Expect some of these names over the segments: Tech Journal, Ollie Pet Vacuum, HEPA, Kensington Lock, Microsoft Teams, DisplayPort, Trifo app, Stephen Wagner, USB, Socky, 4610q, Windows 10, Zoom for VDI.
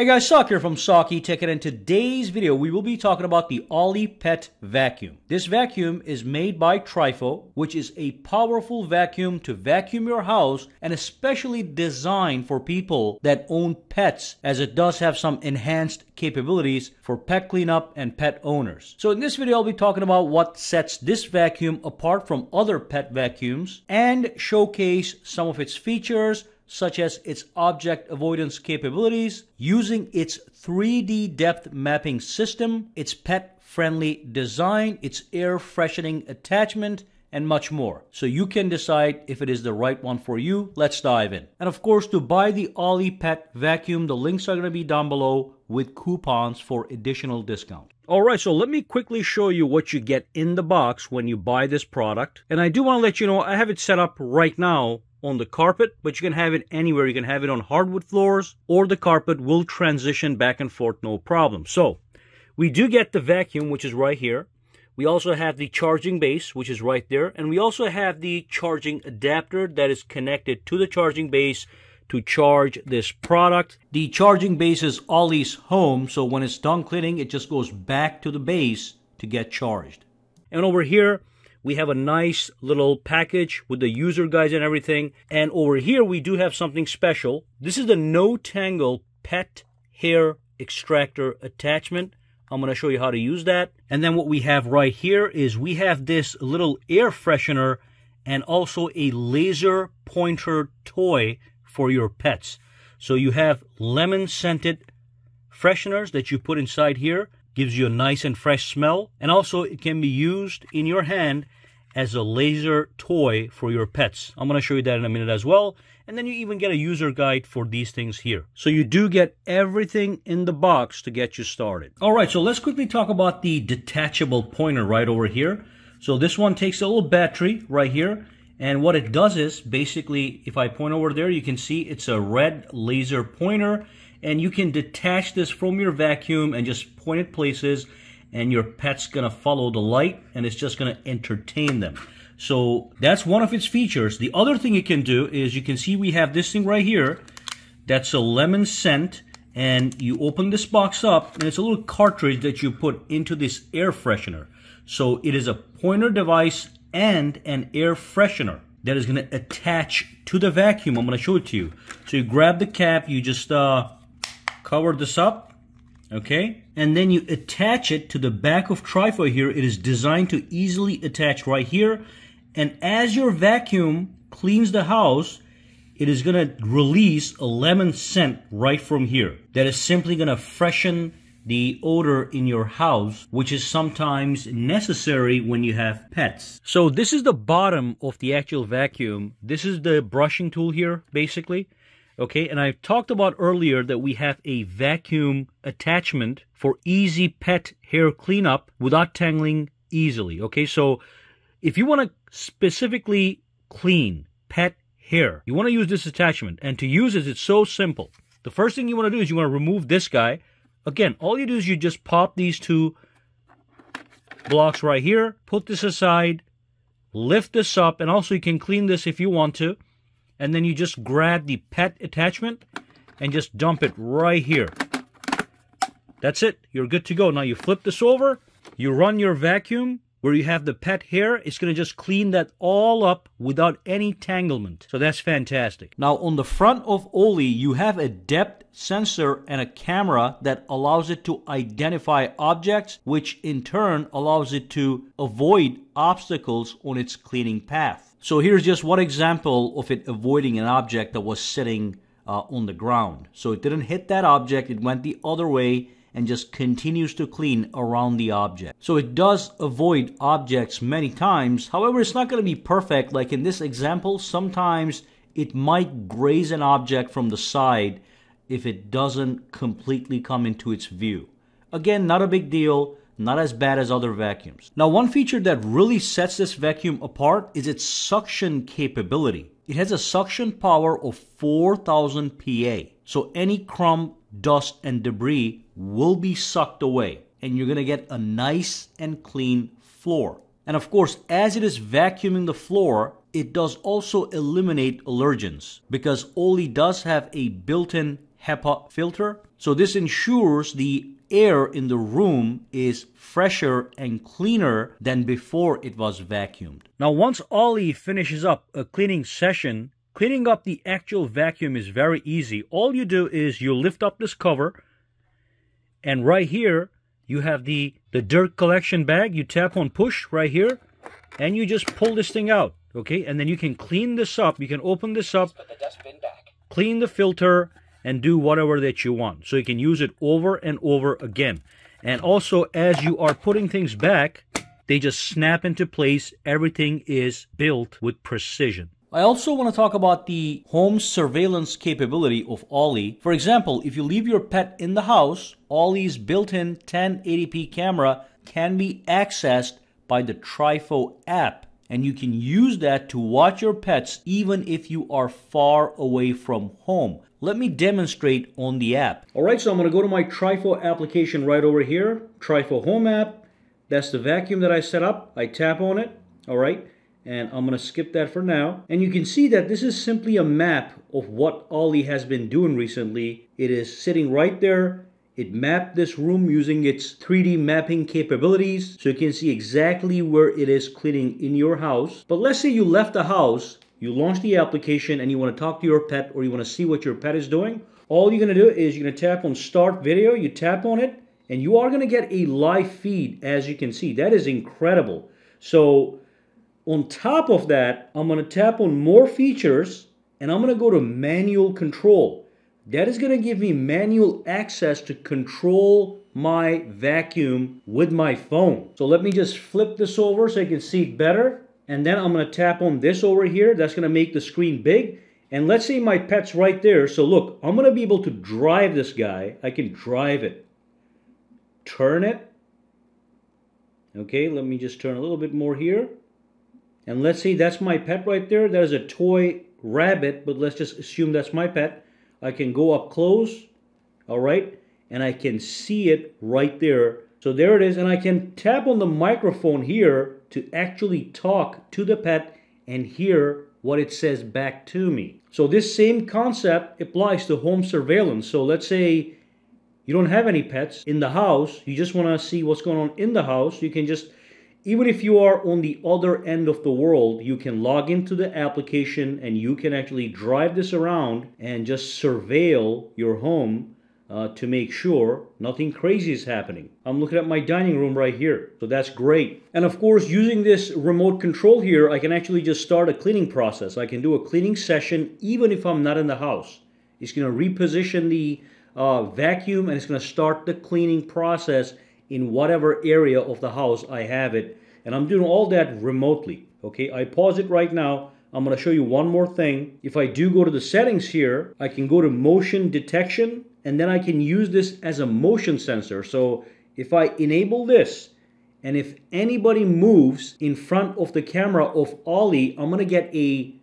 Hey guys, Sock here from Socky Tech, and in today's video we will be talking about the Ollie Pet Vacuum. This vacuum is made by Trifo, which is a powerful vacuum to vacuum your house and especially designed for people that own pets, as it does have some enhanced capabilities for pet cleanup and pet owners. So in this video I'll be talking about what sets this vacuum apart from other pet vacuums and showcase some of its features, such as its object avoidance capabilities, using its 3D depth mapping system, its pet-friendly design, its air freshening attachment, and much more. So you can decide if it is the right one for you. Let's dive in. And of course, to buy the Ollie Pet Vacuum, the links are going to be down below with coupons for additional discounts. All right, so let me quickly show you what you get in the box when you buy this product. And I do want to let you know, I have it set up right now on the carpet, but you can have it anywhere. You can have it on hardwood floors, or the carpet will transition back and forth, no problem. So we do get the vacuum, which is right here. We also have the charging base, which is right there, and we also have the charging adapter that is connected to the charging base to charge this product. The charging base is Ollie's home, so when it's done cleaning, it just goes back to the base to get charged. And over here we have a nice little package with the user guides and everything. And over here, we do have something special. This is the No Tangle Pet Hair Extractor Attachment. I'm going to show you how to use that. And then what we have right here is we have this little air freshener and also a laser pointer toy for your pets. So you have lemon scented fresheners that you put inside here. Gives you a nice and fresh smell, and also it can be used in your hand as a laser toy for your pets. I'm going to show you that in a minute as well. And then you even get a user guide for these things here. So you do get everything in the box to get you started. All right, so let's quickly talk about the detachable pointer right over here. So this one takes a little battery right here, and what it does is basically, if I point over there, you can see it's a red laser pointer. And you can detach this from your vacuum and just point it places, and your pet's gonna follow the light, and it's just gonna entertain them. So that's one of its features. The other thing you can do is, you can see we have this thing right here that's a lemon scent, and you open this box up and it's a little cartridge that you put into this air freshener. So it is a pointer device and an air freshener that is gonna attach to the vacuum. I'm gonna show it to you. So you grab the cap, you just cover this up, okay? And then you attach it to the back of Trifo here. It is designed to easily attach right here. And as your vacuum cleans the house, it is gonna release a lemon scent right from here. That is simply gonna freshen the odor in your house, which is sometimes necessary when you have pets. So this is the bottom of the actual vacuum. This is the brushing tool here, basically. Okay, and I talked about earlier that we have a vacuum attachment for easy pet hair cleanup without tangling easily. Okay, so if you want to specifically clean pet hair, you want to use this attachment. And to use it, it's so simple. The first thing you want to do is you want to remove this guy. Again, all you do is you just pop these two blocks right here, put this aside, lift this up, and also you can clean this if you want to. And then you just grab the pet attachment and just dump it right here. That's it, you're good to go. Now you flip this over, you run your vacuum where you have the pet hair. It's gonna just clean that all up without any tanglement. So that's fantastic. Now on the front of Ollie, you have a depth sensor and a camera that allows it to identify objects, which in turn allows it to avoid obstacles on its cleaning path. So here's just one example of it avoiding an object that was sitting on the ground. So it didn't hit that object, it went the other way and just continues to clean around the object. So it does avoid objects many times. However, it's not going to be perfect. Like in this example, sometimes it might graze an object from the side if it doesn't completely come into its view. Again, not a big deal. Not as bad as other vacuums. Now, one feature that really sets this vacuum apart is its suction capability. It has a suction power of 4,000 PA. So any crumb, dust, and debris will be sucked away, and you're gonna get a nice and clean floor. And of course, as it is vacuuming the floor, it does also eliminate allergens, because Ollie does have a built-in HEPA filter. So this ensures the air in the room is fresher and cleaner than before it was vacuumed. Now, once Ollie finishes up a cleaning session, cleaning up the actual vacuum is very easy. All you do is you lift up this cover, and right here you have the dirt collection bag. You tap on push right here and you just pull this thing out, okay? And then you can clean this up. You can open this up, put the dustbin back, clean the filter, and do whatever that you want. So you can use it over and over again. And also, as you are putting things back, they just snap into place. Everything is built with precision. I also want to talk about the home surveillance capability of Ollie. For example, if you leave your pet in the house, Ollie's built-in 1080p camera can be accessed by the Trifo app. And you can use that to watch your pets even if you are far away from home. Let me demonstrate on the app. All right, so I'm gonna go to my Trifo application right over here, Trifo Home app. That's the vacuum that I set up. I tap on it, all right, and I'm gonna skip that for now. And you can see that this is simply a map of what Ollie has been doing recently. It is sitting right there. It mapped this room using its 3D mapping capabilities, so you can see exactly where it is cleaning in your house. But let's say you left the house, you launch the application, and you want to talk to your pet or you want to see what your pet is doing. All you're going to do is you're going to tap on Start Video, you tap on it, and you are going to get a live feed, as you can see. That is incredible. So on top of that, I'm going to tap on More Features, and I'm going to go to Manual Control. That is going to give me manual access to control my vacuum with my phone. So let me just flip this over so I can see it better. And then I'm going to tap on this over here. That's going to make the screen big. And let's say my pet's right there. So look, I'm going to be able to drive this guy. I can drive it. Turn it. Okay, let me just turn a little bit more here. And let's say that's my pet right there. That is a toy rabbit, but let's just assume that's my pet. I can go up close, all right, and I can see it right there. So there it is, and I can tap on the microphone here to actually talk to the pet and hear what it says back to me. So this same concept applies to home surveillance. So let's say you don't have any pets in the house, you just want to see what's going on in the house. You can just, even if you are on the other end of the world, you can log into the application and you can actually drive this around and just surveil your home to make sure nothing crazy is happening. I'm looking at my dining room right here, so that's great. And of course, using this remote control here, I can actually just start a cleaning process. I can do a cleaning session even if I'm not in the house. It's going to reposition the vacuum and it's going to start the cleaning process in whatever area of the house I have it. And I'm doing all that remotely, okay? I pause it right now. I'm gonna show you one more thing. If I do go to the settings here, I can go to motion detection, and then I can use this as a motion sensor. So if I enable this, and if anybody moves in front of the camera of Ollie, I'm gonna get a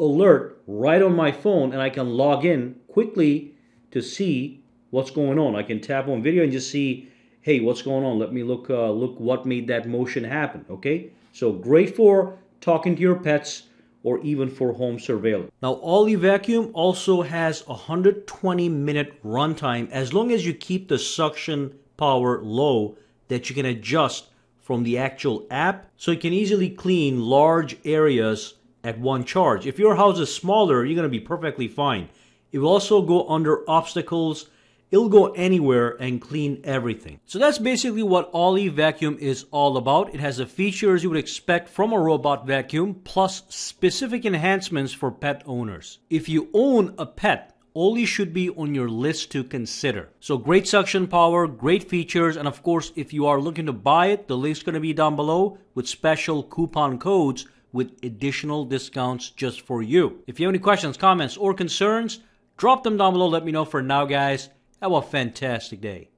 alert right on my phone, and I can log in quickly to see what's going on. I can tap on video and just see, hey, what's going on? Let me look, look what made that motion happen, okay? So great for talking to your pets or even for home surveillance. Now, Ollie Vacuum also has 120-minute runtime as long as you keep the suction power low that you can adjust from the actual app, so you can easily clean large areas at one charge. If your house is smaller, you're going to be perfectly fine. It will also go under obstacles. It'll go anywhere and clean everything. So that's basically what Ollie Vacuum is all about. It has the features you would expect from a robot vacuum, plus specific enhancements for pet owners. If you own a pet, Ollie should be on your list to consider. So great suction power, great features, and of course, if you are looking to buy it, the link's gonna be down below with special coupon codes with additional discounts just for you. If you have any questions, comments, or concerns, drop them down below, let me know. For now, guys, have a fantastic day.